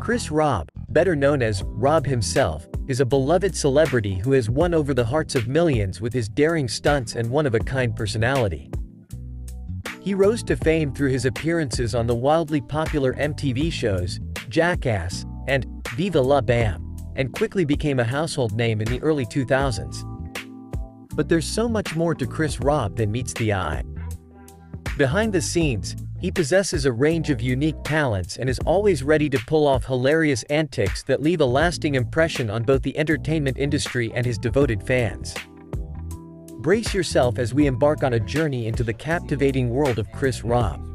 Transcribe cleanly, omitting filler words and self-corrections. Chris Raab, better known as Raab himself, is a beloved celebrity who has won over the hearts of millions with his daring stunts and one-of-a-kind personality. He rose to fame through his appearances on the wildly popular MTV shows Jackass and Viva La Bam, and quickly became a household name in the early 2000s. But there's so much more to Chris Raab than meets the eye. Behind the scenes, he possesses a range of unique talents and is always ready to pull off hilarious antics that leave a lasting impression on both the entertainment industry and his devoted fans. Brace yourself as we embark on a journey into the captivating world of Chris Raab.